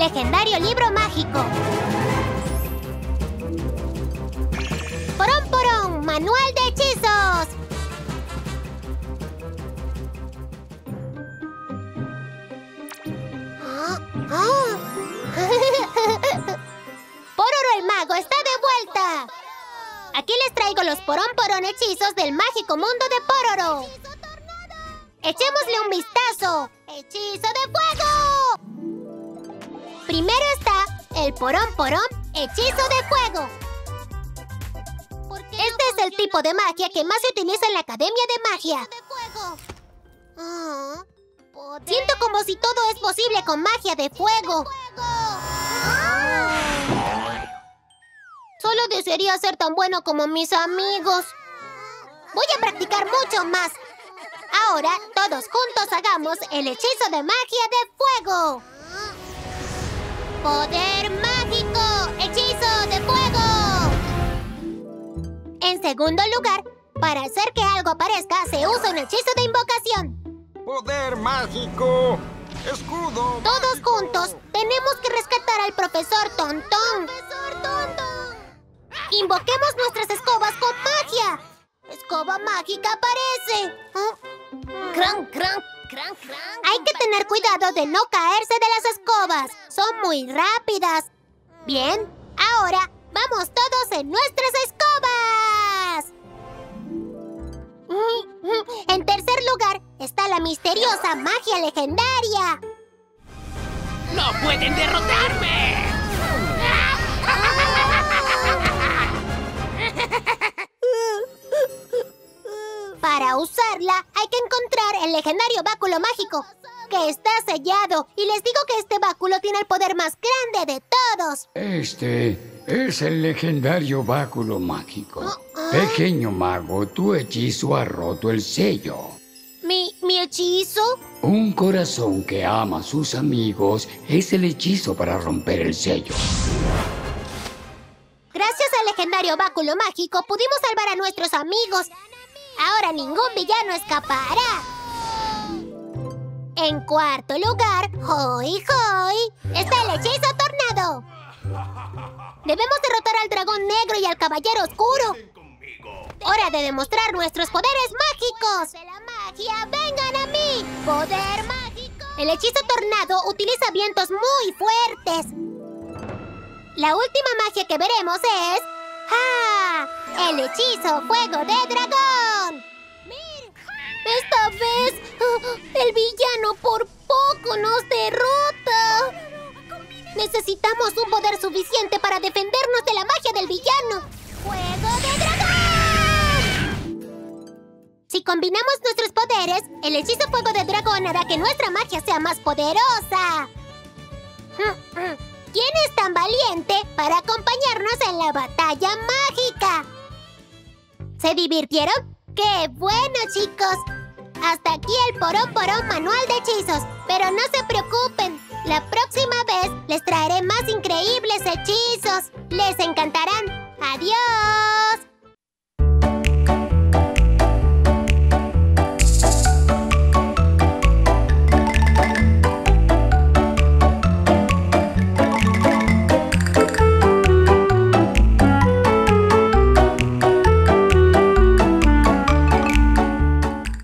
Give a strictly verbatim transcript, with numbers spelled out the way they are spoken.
legendario libro mágico. ¡Porón, porón! ¡Manual de hechizos! ¿Ah? ¿Ah? ¡Pororo el Mago está de vuelta! Aquí les traigo los porón porón hechizos del mágico mundo de Pororo. ¡Echémosle un vistazo! ¡Hechizo de fuego! Primero está el porón porón hechizo de fuego. Este es el tipo de magia que más se utiliza en la Academia de Magia. Siento como si todo es posible con magia de fuego. Solo desearía ser tan bueno como mis amigos. Voy a practicar mucho más. Ahora, todos juntos hagamos el hechizo de magia de fuego. ¡Poder mágico! ¡Hechizo de fuego! En segundo lugar, para hacer que algo aparezca, se usa un hechizo de invocación. ¡Poder mágico! ¡Escudo! Todos mágico. Juntos tenemos que rescatar al Profesor Tontón. ¡Profesor Tontón! ¡Invoquemos nuestras escobas con magia! ¡Escoba mágica aparece! ¿Eh? Crank, crank, crank, crank. Hay que tener cuidado de no caerse de las escobas. Son muy rápidas. Bien, ahora vamos todos en nuestras escobas. En tercer lugar está la misteriosa magia legendaria. ¡No pueden derrotarme! Para usarla hay que encontrar el legendario báculo mágico, que está sellado. Y les digo que este báculo tiene el poder más grande de todos. Este es el legendario báculo mágico. ¿Ah? Pequeño mago, tu hechizo ha roto el sello. ¿Mi, mi hechizo? Un corazón que ama a sus amigos es el hechizo para romper el sello. Gracias al legendario báculo mágico pudimos salvar a nuestros amigos. Ahora ningún villano escapará. En cuarto lugar, hoy, hoy, está el hechizo tornado. Debemos derrotar al dragón negro y al caballero oscuro. Hora de demostrar nuestros poderes mágicos. ¡De la magia, vengan a mí! ¡Poder mágico! El hechizo tornado utiliza vientos muy fuertes. La última magia que veremos es... ¡Ah! El hechizo fuego de dragón. Esta vez, el villano por poco nos derrota. Necesitamos un poder suficiente para defendernos de la magia del villano. ¡Fuego de dragón! Si combinamos nuestros poderes, el hechizo fuego de dragón hará que nuestra magia sea más poderosa. ¿Quién es tan valiente para acompañarnos en la batalla mágica? ¿Se divirtieron? ¡Qué bueno, chicos! Hasta aquí el Porón Porón Manual de Hechizos. Pero no se preocupen. La próxima vez les traeré más increíbles hechizos. ¡Les encantarán! ¡Adiós!